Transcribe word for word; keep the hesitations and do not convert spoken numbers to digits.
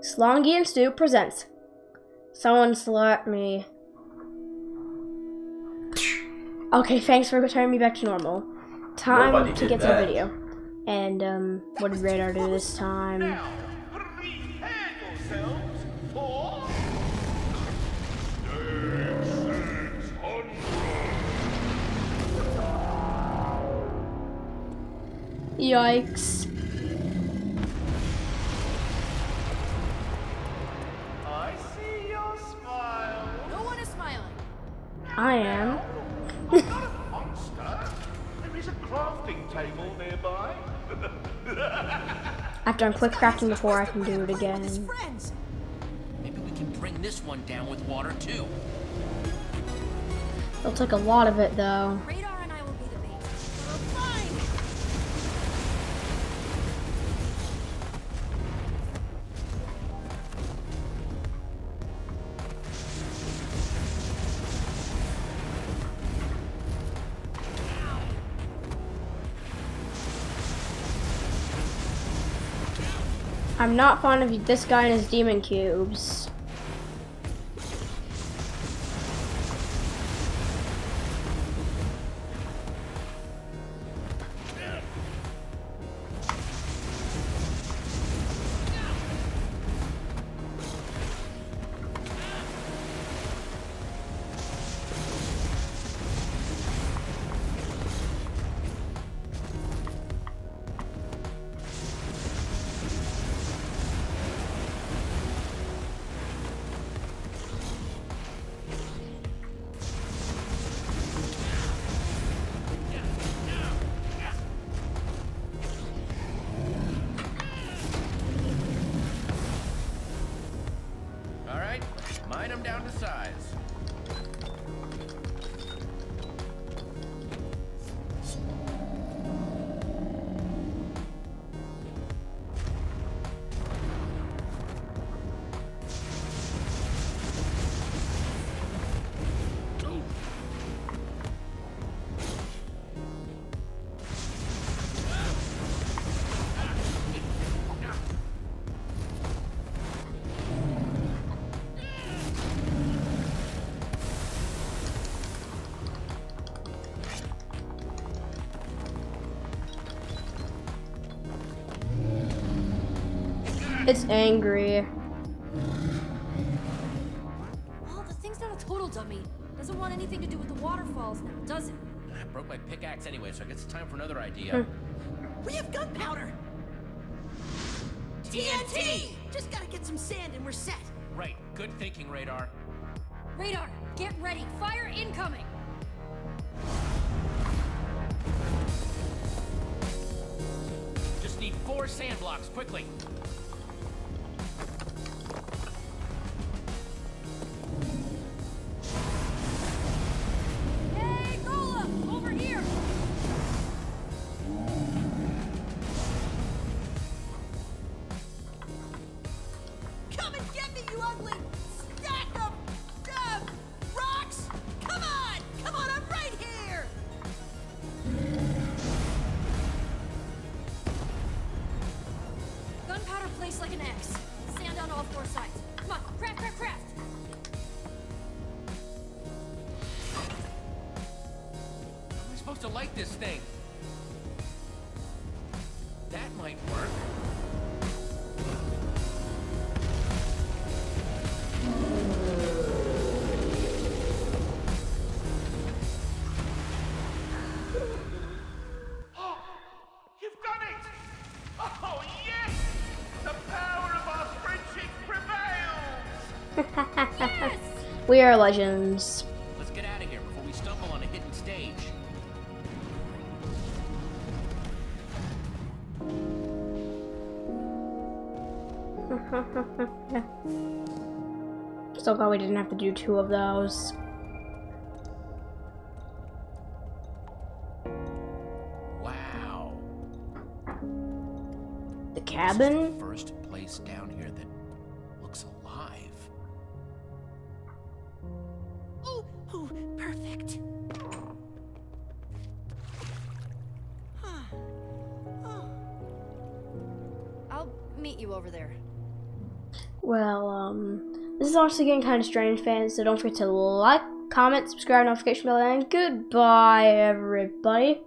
Slongi and Stu presents. Someone slapped me. Okay, thanks for returning me back to normal. Time to get to the video. And um, what did Radar do this time? Now, prepare yourselves for yikes. I see your smile. No one is smiling. I am. I'm not a monster. There is a crafting table nearby. I've done quick crafting before. I can do it again. Maybe we can bring this one down with water too. It'll take a lot of it though. I'm not fond of this guy and his demon cubes. Them down to size. It's angry. Well, the thing's not a total dummy. Doesn't want anything to do with the waterfalls now, does it? I broke my pickaxe anyway, so I guess it's time for another idea. Hmm. We have gunpowder! T N T! Just gotta get some sand and we're set. Right, good thinking, Radar. Radar, get ready. Fire incoming! Just need four sand blocks, quickly. Like an axe. Stand on all four sides. Come on, craft, craft, craft! How are we supposed to light this thing? That might work. We are legends. Let's get out of here before we stumble on a hidden stage. Still glad we didn't have to do two of those. Wow. The cabin? This is the first place down here that looks alive. Oh, perfect. Huh. Oh. I'll meet you over there. Well, um, this is honestly getting kind of strange, fans, so don't forget to like, comment, subscribe, notification bell, and goodbye, everybody.